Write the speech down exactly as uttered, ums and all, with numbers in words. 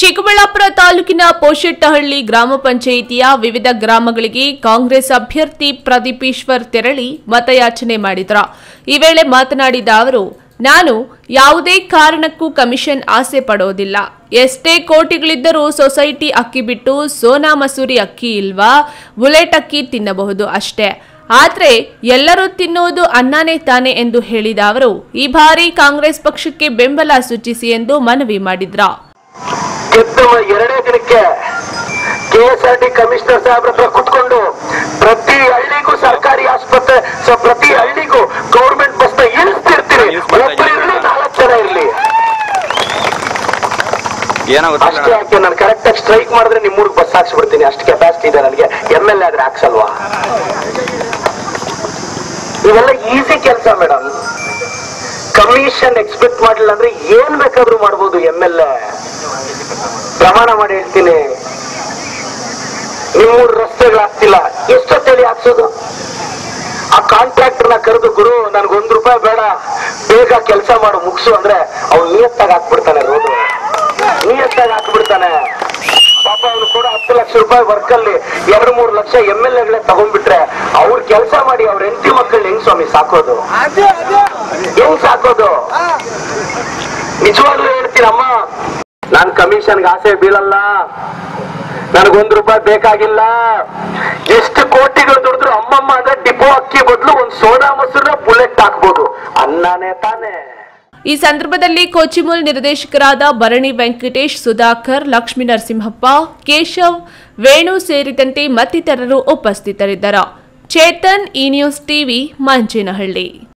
ಚಿಕ್ಕಬಳ್ಳಾಪುರ ತಾಲೂಕಿನ ಪೋಶೆಟ್ಟಹಳ್ಳಿ ಗ್ರಾಮ ಪಂಚಾಯಿತಿಯ ವಿವಿಧ ಗ್ರಾಮಗಳಿಗೆ ಕಾಂಗ್ರೆಸ್ ಅಭ್ಯರ್ಥಿ ಪ್ರದೀಪೀಶ್ವರ್ ತೆರಳಿ ಮತಯಾಚನೆ ಮಾಡಿದರು. ಈ ವೇಳೆ ಮಾತನಾಡಿದ ಅವರು, ನಾನು ಯಾವುದೇ ಕಾರಣಕ್ಕೂ ಕಮಿಷನ್ ಆಸೆ ಪಡೋದಿಲ್ಲ. ಎಷ್ಟೇ ಕೋಟಿಗಳಿದ್ದರೂ ಸೊಸೈಟಿ ಅಕ್ಕಿ ಬಿಟ್ಟು ಸೋನಾ ಮಸೂರಿ ಅಕ್ಕಿ ಇಲ್ವಾ, ಬುಲೆಟ್ ಅಕ್ಕಿ ತಿನ್ನಬಹುದು ಅಷ್ಟೇ, ಆದರೆ ಎಲ್ಲರೂ ತಿನ್ನುವುದು ಅನ್ನನೇ ತಾನೆ ಎಂದು ಹೇಳಿದ ಅವರು, ಈ ಬಾರಿ ಕಾಂಗ್ರೆಸ್ ಪಕ್ಷಕ್ಕೆ ಬೆಂಬಲ ಸೂಚಿಸಿ ಎಂದು ಮನವಿ ಮಾಡಿದರು. ಎರಡನೇ ದಿನಕ್ಕೆ ಕೆಎಸ್ಆರ್ಟಿ ಕಮಿಷನರ್ ಸಾಹೇಬ್ರ ಹತ್ರ ಕುತ್ಕೊಂಡು ಪ್ರತಿ ಹಳ್ಳಿಗೂ ಸರ್ಕಾರಿ ಆಸ್ಪತ್ರೆ ಪ್ರತಿ ಹಳ್ಳಿಗೂ ಗೌರ್ಮೆಂಟ್ ಬಸ್ ಇಳಿಸ್ತಿರ್ತೀರಿ, ನಾಲ್ಕು ಜನ ಇರಲಿ ಅಷ್ಟೇ. ಯಾಕೆ ನಾನು ಕರೆಕ್ಟ್ ಆಗಿ ಸ್ಟ್ರೈಕ್ ಮಾಡಿದ್ರೆ ನಿಮ್ಮೂರ್ಗ್ ಬಸ್ ಹಾಕ್ಸ್ಬಿಡ್ತೀನಿ, ಅಷ್ಟು ಕೆಪಾಸಿಟಿ ಇದೆ ನನಗೆ. ಎಮ್ ಎಲ್ ಎ ಆದ್ರೆ ಹಾಕ್ಸಲ್ವಾ? ಇವೆಲ್ಲ ಈಸಿ ಕೆಲಸ ಮೇಡಮ್. ಕಮಿಷನ್ ಎಕ್ಸ್ಪೆಕ್ಟ್ ಮಾಡಿಲ್ಲ ಅಂದ್ರೆ ಏನ್ ಬೇಕಾದ್ರೂ ಮಾಡ್ಬೋದು. ಎಮ್ ಎಲ್ ಎ ಪ್ರಮಾಣ ಮಾಡಿ ಹೇಳ್ತೀನಿ, ನಿಮ್ಮೂರು ರಸ್ತೆಗಳು ಆಗ್ತಿಲ್ಲ, ಎಷ್ಟೊತ್ತೇಳಿ ಹಾಕ್ಸೋದು? ಆ ಕಾಂಟ್ರಾಕ್ಟರ್ನ ಕರೆದು, ಗುರು ನನ್ಗೊಂದ್ ರೂಪಾಯಿ ಬೇಡ, ಬೇಗ ಕೆಲಸ ಮಾಡು ಮುಗಿಸು ಅಂದ್ರೆ ಅವ್ನು ನಿಯತ್ತಾಗಿ ಹಾಕ್ಬಿಡ್ತಾನೆ. ರೋಡು ನಿಯತ್ತಾಗಿ ಹಾಕ್ಬಿಡ್ತಾನೆ. ಪಾಪ ಅವ್ನು ಕೂಡ ಹತ್ತು ಲಕ್ಷ ರೂಪಾಯಿ ವರ್ಕಲ್ಲಿ ಎರಡು ಮೂರು ಲಕ್ಷ ಎಮ್ ಎಲ್ ಎಗಳೇ ತಗೊಂಡ್ಬಿಟ್ರೆ ಅವ್ರ ಕೆಲಸ ಮಾಡಿ ಅವ್ರ ಹೆಂಡತಿ ಮಕ್ಕಳು ಹೆಂಗ್ ಸ್ವಾಮಿ ಸಾಕೋದು, ಹೆಂಗ್ ಸಾಕೋದು? ನಿಜವಾಗ್ಲೂ ಹೇಳ್ತೀನಮ್ಮ, ನಾನು ಕಮಿಷನ್ಗೆ ಆಸೆ ಬೀಳಲ್ಲ, ನನಗೊಂದು ರೂಪಾಯಿ ಬೇಕಾಗಿಲ್ಲ. ಎಷ್ಟು ಕೋಟಿಗಳು ದುಡಿದ್ರು ಅಮ್ಮಮ್ಮ ಅಂದ್ರೆ ಡಿಪೋ ಅಕ್ಕಿ ಬದಲು ಒಂದು ಸೋಡಾ ಮೊಸರನ್ನ ಬುಲೆಟ್ ಹಾಕ್ಬೋದು, ಅನ್ನನೇ ತಾನೆ. ಈ ಸಂದರ್ಭದಲ್ಲಿ ಕೋಚಿಮೂಲ್ ನಿರ್ದೇಶಕರಾದ ಭರಣಿ ವೆಂಕಟೇಶ್, ಸುಧಾಕರ್, ಲಕ್ಷ್ಮಿ, ನರಸಿಂಹಪ್ಪ, ಕೇಶವ್, ವೇಣು ಸೇರಿದಂತೆ ಮತ್ತಿತರರು ಉಪಸ್ಥಿತರಿದ್ದರು. Chetan, E news TV, ಮಾಂಚಿನಹಳ್ಳಿ.